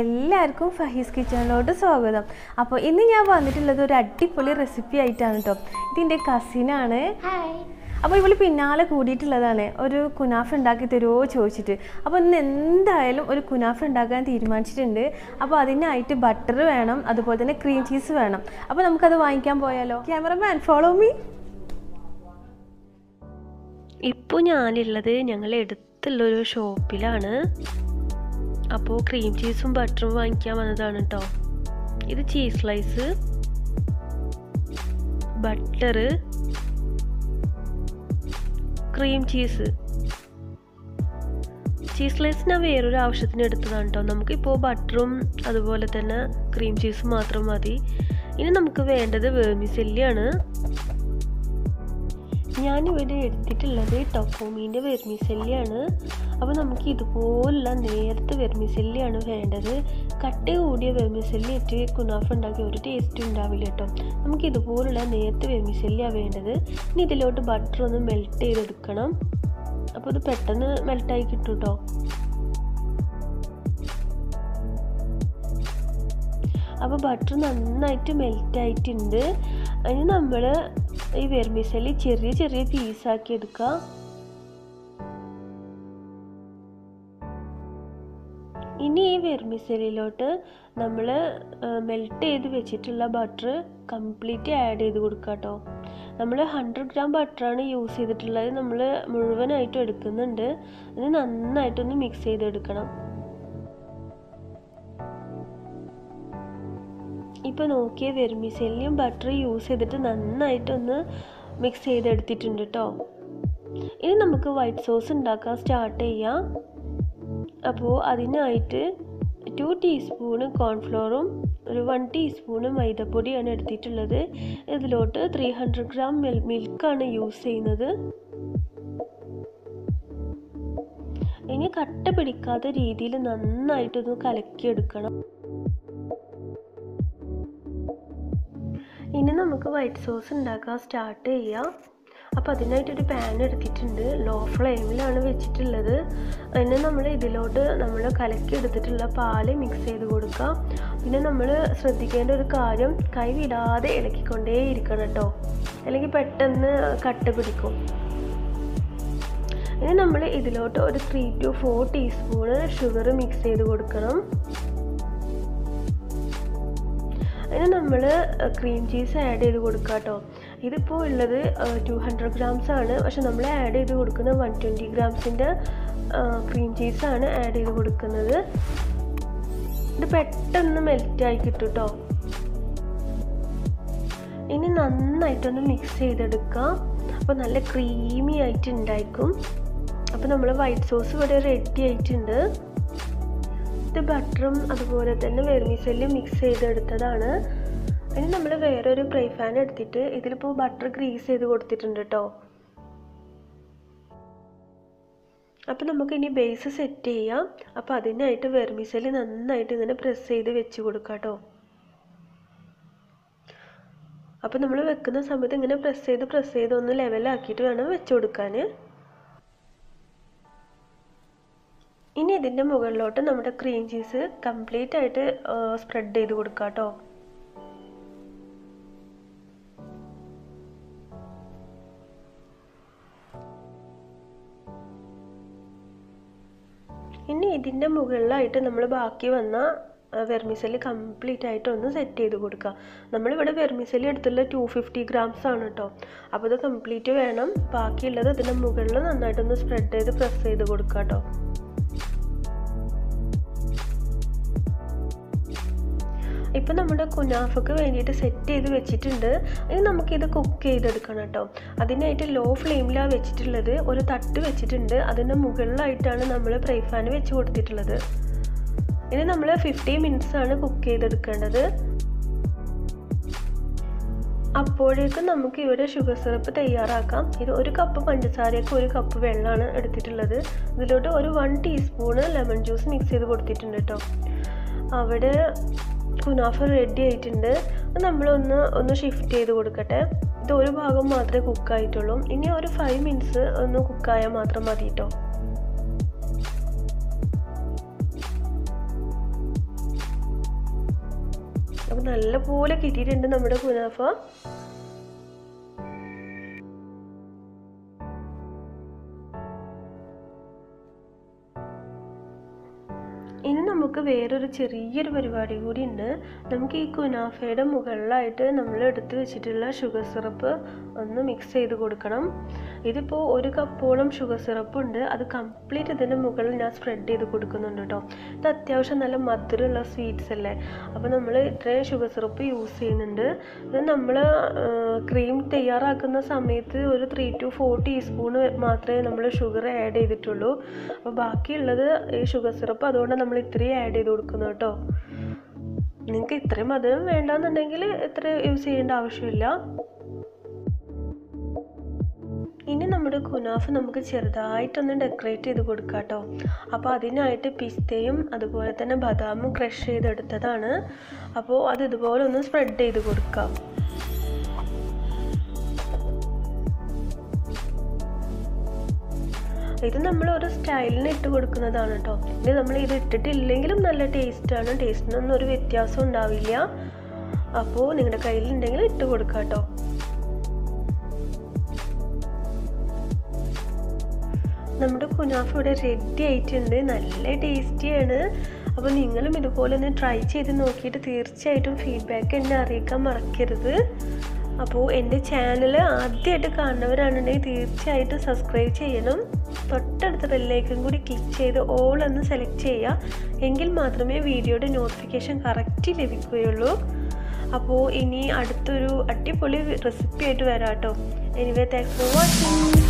എല്ലാവർക്കും ഫഹീസ് കിച്ചണിലോട്ട് സ്വാഗതം. അപ്പോൾ ഇന്ന് ഞാൻ വന്നിട്ടുള്ളത് ഒരു അടിപൊളി റെസിപ്പി ആയിട്ടാണ് കേട്ടോ. ഇതിൻ്റെ കസിനാണ്. അപ്പോൾ ഇവൾ പിന്നാലെ കൂടിയിട്ടുള്ളതാണ്, ഒരു കുനാഫ് ഉണ്ടാക്കി തരുമോ ചോദിച്ചിട്ട്. അപ്പോൾ ഇന്ന് എന്തായാലും ഒരു കുനാഫ് ഉണ്ടാക്കാൻ തീരുമാനിച്ചിട്ടുണ്ട്. അപ്പോൾ അതിനായിട്ട് ബട്ടർ വേണം, അതുപോലെ തന്നെ ക്രീം ചീസ് വേണം. അപ്പോൾ നമുക്കത് വാങ്ങിക്കാൻ പോയാലോ? Cameraman follow me. ഇപ്പോൾ ഞാനുള്ളത് ഞങ്ങൾ അടുത്തുള്ളൊരു ഷോപ്പിലാണ്. അപ്പോൾ ക്രീം ചീസും ബട്ടറും വാങ്ങിക്കാൻ വന്നതാണ് കേട്ടോ. ഇത് cheese slice, butter, cream cheese. Cheese slice ഞാൻ വേറൊരു ആവശ്യത്തിന് എടുത്തതാണ് കേട്ടോ. നമുക്കിപ്പോൾ ബട്ടറും അതുപോലെ തന്നെ ക്രീം ചീസും മാത്രം മതി. ഇനി നമുക്ക് വേണ്ടത് വേർമിസെല്ലിയാണ്. ഞാനിവിടെ എടുത്തിട്ടുള്ളത് ടൊക്കോമീൻ്റെ വെർമിസെല്ലിയാണ്. അപ്പോൾ നമുക്ക് ഇതുപോലുള്ള നേരത്തെ വെർമിസെല്ലിയാണ് വേണ്ടത്. കട്ടി കൂടിയ വെർമിസെല്ലി ഇട്ട് കുനാഫ് ഉണ്ടാക്കി ഒരു ടേസ്റ്റ് ഉണ്ടാവില്ല കേട്ടോ. നമുക്ക് ഇതുപോലുള്ള നേരത്തെ വെർമിസെല്ലിയാണ് വേണ്ടത്. ഇനി ഇതിലോട്ട് ബട്ടർ ഒന്ന് മെൽറ്റ് ചെയ്തെടുക്കണം. അപ്പോൾ ഇത് പെട്ടെന്ന് മെൽറ്റായി കിട്ടും കേട്ടോ. അപ്പോൾ ബട്ടർ നന്നായിട്ട് മെൽറ്റായിട്ടുണ്ട്. അതിന് നമ്മൾ ഈ വെർമിസെല്ലി ചെറിയ ചെറിയ പീസാക്കി എടുക്കുക. ഇനി ഈ വെർമിസെല്ലിലോട്ട് നമ്മൾ മെൽറ്റ് ചെയ്ത് വെച്ചിട്ടുള്ള ബട്ടർ കംപ്ലീറ്റ് ആഡ് ചെയ്ത് കൊടുക്കുക കേട്ടോ. നമ്മൾ 100 gram ബട്ടറാണ് യൂസ് ചെയ്തിട്ടുള്ളത്. നമ്മൾ മുഴുവനായിട്ടും എടുക്കുന്നുണ്ട്. ഇത് നന്നായിട്ടൊന്ന് മിക്സ് ചെയ്തെടുക്കണം. ഇപ്പോൾ നോക്കിയ വെർമിസെല്ലിയും ബട്ടർ യൂസ് ചെയ്തിട്ട് നന്നായിട്ടൊന്ന് മിക്സ് ചെയ്തെടുത്തിട്ടുണ്ട് കേട്ടോ. ഇനി നമുക്ക് വൈറ്റ് സോസ് ഉണ്ടാക്കാൻ സ്റ്റാർട്ട് ചെയ്യാം. അപ്പോൾ അതിനായിട്ട് 2 teaspoon കോൺഫ്ലോറും ഒരു 1 teaspoon മൈദപ്പൊടിയാണ് എടുത്തിട്ടുള്ളത്. ഇതിലോട്ട് 300 gram മിൽക്കാണ് യൂസ് ചെയ്യുന്നത്. ഇനി കട്ട പിടിക്കാത്ത രീതിയിൽ നന്നായിട്ടൊന്ന് കലക്കിയെടുക്കണം. ഇനി നമുക്ക് വൈറ്റ് സോസ് ഉണ്ടാക്കാൻ സ്റ്റാർട്ട് ചെയ്യാം. അപ്പോൾ അതിനായിട്ടൊരു പാൻ എടുത്തിട്ടുണ്ട്. ലോ ഫ്ലെയിമിലാണ് വെച്ചിട്ടുള്ളത്. അതിന് നമ്മൾ ഇതിലോട്ട് നമ്മൾ കലക്കി എടുത്തിട്ടുള്ള പാല് മിക്സ് ചെയ്ത് കൊടുക്കാം. പിന്നെ നമ്മൾ ശ്രദ്ധിക്കേണ്ട ഒരു കാര്യം, കൈ വിടാതെ ഇളക്കിക്കൊണ്ടേ ഇരിക്കണം കേട്ടോ, അല്ലെങ്കിൽ പെട്ടെന്ന് കട്ട പിടിക്കും. ഇനി നമ്മൾ ഇതിലോട്ട് ഒരു 3 to 4 teaspoon ഷുഗർ മിക്സ് ചെയ്ത് കൊടുക്കണം. അതിന് നമ്മൾ ക്രീം ചീസ് ആഡ് ചെയ്ത് കൊടുക്കുക കേട്ടോ. ഇതിപ്പോൾ ഉള്ളത് 200 grams ആണ്. പക്ഷെ നമ്മൾ ആഡ് ചെയ്ത് കൊടുക്കുന്നത് 120 grams ക്രീം ചീസാണ് ആഡ് ചെയ്ത് കൊടുക്കുന്നത്. ഇത് പെട്ടെന്ന് മെൽറ്റായി കിട്ടും കേട്ടോ. ഇനി നന്നായിട്ടൊന്ന് മിക്സ് ചെയ്തെടുക്കാം. അപ്പോൾ നല്ല ക്രീമി ആയിട്ട് ഉണ്ടായിരിക്കും. അപ്പോൾ നമ്മൾ വൈറ്റ് സോസ് ഇവിടെ റെഡി ആയിട്ടുണ്ട്. ബട്ടറും അതുപോലെ തന്നെ വെർമിസെല്ലും മിക്സ് ചെയ്തെടുത്തതാണ്. ഇനി നമ്മൾ വേറൊരു ഫ്രൈ പാൻ എടുത്തിട്ട് ഇതിലിപ്പോൾ ബട്ടർ ഗ്രീസ് ചെയ്ത് കൊടുത്തിട്ടുണ്ട് കേട്ടോ. അപ്പോൾ നമുക്കിനി ബേസ് സെറ്റ് ചെയ്യാം. അപ്പോൾ അതിനായിട്ട് വെർമിസെല്ല് നന്നായിട്ട് ഇങ്ങനെ പ്രസ് ചെയ്ത് വെച്ച് കൊടുക്കാം കേട്ടോ. അപ്പോൾ നമ്മൾ വെക്കുന്ന സമയത്ത് ഇങ്ങനെ പ്രസ് ചെയ്ത് ഒന്ന് ലെവലാക്കിയിട്ട് വേണം വെച്ച് കൊടുക്കാൻ. ഇനി ഇതിൻ്റെ മുകളിലോട്ട് നമ്മുടെ ക്രീം ചീസ് കംപ്ലീറ്റ് ആയിട്ട് സ്പ്രെഡ് ചെയ്ത് കൊടുക്കുക കേട്ടോ. ഇനി ഇതിൻ്റെ മുകളിലായിട്ട് നമ്മൾ ബാക്കി വന്ന വെർമിസെല്ലി കംപ്ലീറ്റ് ആയിട്ട് ഒന്ന് സെറ്റ് ചെയ്ത് കൊടുക്കുക. നമ്മളിവിടെ വെർമിസെല്ലി എടുത്തുള്ള 250 grams ആണ് കേട്ടോ. അപ്പോൾ ഇത് കംപ്ലീറ്റ് വേണം. ബാക്കിയുള്ളത് ഇതിൻ്റെ മുകളിൽ നന്നായിട്ടൊന്ന് സ്പ്രെഡ് ചെയ്ത് പ്രസ് ചെയ്ത് കൊടുക്കുക കേട്ടോ. ഇപ്പം നമ്മുടെ കുനാഫക്ക് വേണ്ടിയിട്ട് സെറ്റ് ചെയ്ത് വെച്ചിട്ടുണ്ട്. ഇനി നമുക്കിത് കുക്ക് ചെയ്തെടുക്കണം കേട്ടോ. അതിനായിട്ട് ലോ ഫ്ലെയിമിലാണ് വെച്ചിട്ടുള്ളത്. ഒരു തട്ട് വെച്ചിട്ടുണ്ട്. അതിൻ്റെ മുകളിലായിട്ടാണ് നമ്മൾ ഫ്രൈ പാൻ വെച്ച് കൊടുത്തിട്ടുള്ളത്. ഇനി നമ്മൾ 50 minutes കുക്ക് ചെയ്തെടുക്കേണ്ടത്. അപ്പോഴേക്കും നമുക്കിവിടെ ഷുഗർ സിറപ്പ് തയ്യാറാക്കാം. ഇത് 1 cup പഞ്ചസാരയ്ക്ക് 1 cup വെള്ളമാണ് എടുത്തിട്ടുള്ളത്. ഇതിലോട്ട് ഒരു 1 teaspoon ലെമൺ ജ്യൂസ് മിക്സ് ചെയ്ത് കൊടുത്തിട്ടുണ്ട് കേട്ടോ. അവിടെ കുനാഫ് റെഡി ആയിട്ടുണ്ട്. നമ്മളൊന്ന് ഷിഫ്റ്റ് ചെയ്ത് കൊടുക്കട്ടെ. ഇത് ഒരു ഭാഗം മാത്രമേ കുക്കായിട്ടുള്ളൂ. ഇനി ഒരു 5 minutes ഒന്ന് കുക്കായാൽ മാത്രം മതി കേട്ടോ. അപ്പോൾ നല്ലപോലെ കിട്ടിയിട്ടുണ്ട് നമ്മുടെ കുനാഫ. ഇനി നമുക്ക് വേറൊരു ചെറിയൊരു പരിപാടി കൂടി ഉണ്ട്. നമുക്ക് ഈ കുനാഫയുടെ മുകളിലായിട്ട് നമ്മൾ എടുത്തു വെച്ചിട്ടുള്ള ഷുഗർ സിറപ്പ് ഒന്ന് മിക്സ് ചെയ്ത് കൊടുക്കണം. ഇതിപ്പോൾ 1 കപ്പോളം ഷുഗർ സിറപ്പ് ഉണ്ട്, അത് കംപ്ലീറ്റ് ഇതിൻ്റെ മുകളിൽ ഞാൻ സ്പ്രെഡ് ചെയ്ത് കൊടുക്കുന്നുണ്ട് കേട്ടോ. ഇത് അത്യാവശ്യം നല്ല മധുരമുള്ള സ്വീറ്റ്സ് അല്ലേ, അപ്പോൾ നമ്മൾ ഇത്രയും ഷുഗർ സിറപ്പ് യൂസ് ചെയ്യുന്നുണ്ട്. ഇത് നമ്മൾ ക്രീം തയ്യാറാക്കുന്ന സമയത്ത് 3 to 4 ടീസ്പൂൺ മാത്രമേ നമ്മൾ ഷുഗർ ആഡ് ചെയ്തിട്ടുള്ളൂ. അപ്പോൾ ബാക്കിയുള്ളത് ഈ ഷുഗർ സിറപ്പ്, അതുകൊണ്ട് നമ്മൾ ഇത്രയും ആഡ് ചെയ്ത് കൊടുക്കുന്നു കേട്ടോ. നിങ്ങൾക്ക് ഇത്രയും മധുരം വേണ്ടാന്നുണ്ടെങ്കിൽ ഇത്ര യൂസ് ചെയ്യേണ്ട ആവശ്യമില്ല. ഇനി നമ്മുടെ കുനാഫ് നമുക്ക് ചെറുതായിട്ടൊന്ന് ഡെക്കറേറ്റ് ചെയ്ത് കൊടുക്കാം കേട്ടോ. അപ്പോൾ അതിനായിട്ട് പിസ്തയും അതുപോലെ തന്നെ ബദാമും ക്രഷ് ചെയ്തെടുത്തതാണ്. അപ്പോൾ അത് ഇതുപോലെ ഒന്ന് സ്പ്രെഡ് ചെയ്ത് കൊടുക്കാം. ഇത് നമ്മൾ ഒരു സ്റ്റൈലിന് ഇട്ട് കൊടുക്കുന്നതാണ് കേട്ടോ. ഇനി നമ്മൾ ഇത് ഇട്ടിട്ടില്ലെങ്കിലും നല്ല ടേസ്റ്റാണ്, ടേസ്റ്റിനൊന്നും ഒരു വ്യത്യാസം ഉണ്ടാവില്ല. അപ്പോൾ നിങ്ങളുടെ കയ്യിലുണ്ടെങ്കിൽ ഇട്ട് കൊടുക്കാം കേട്ടോ. നമ്മുടെ കുനാഫ് ഇവിടെ റെഡി ആയിട്ടുണ്ട്, നല്ല ടേസ്റ്റിയാണ്. അപ്പോൾ നിങ്ങളും ഇതുപോലെ ഒന്ന് ട്രൈ ചെയ്ത് നോക്കിയിട്ട് തീർച്ചയായിട്ടും ഫീഡ്ബാക്ക് എന്നെ അറിയിക്കാൻ മറക്കരുത്. അപ്പോൾ എൻ്റെ ചാനൽ ആദ്യമായിട്ട് കാണുന്നവരാണെന്നുണ്ടെങ്കിൽ തീർച്ചയായിട്ടും സബ്സ്ക്രൈബ് ചെയ്യണം. തൊട്ടടുത്ത ബെല്ലേക്കും കൂടി ക്ലിക്ക് ചെയ്ത് ഓൾ എന്ന് സെലക്ട് ചെയ്യുക, എങ്കിൽ മാത്രമേ വീഡിയോയുടെ നോട്ടിഫിക്കേഷൻ കറക്റ്റ് ലഭിക്കുകയുള്ളൂ. അപ്പോൾ ഇനി അടുത്തൊരു അടിപൊളി റെസിപ്പി ആയിട്ട് വരാം കേട്ടോ. Anyway thanks for watching.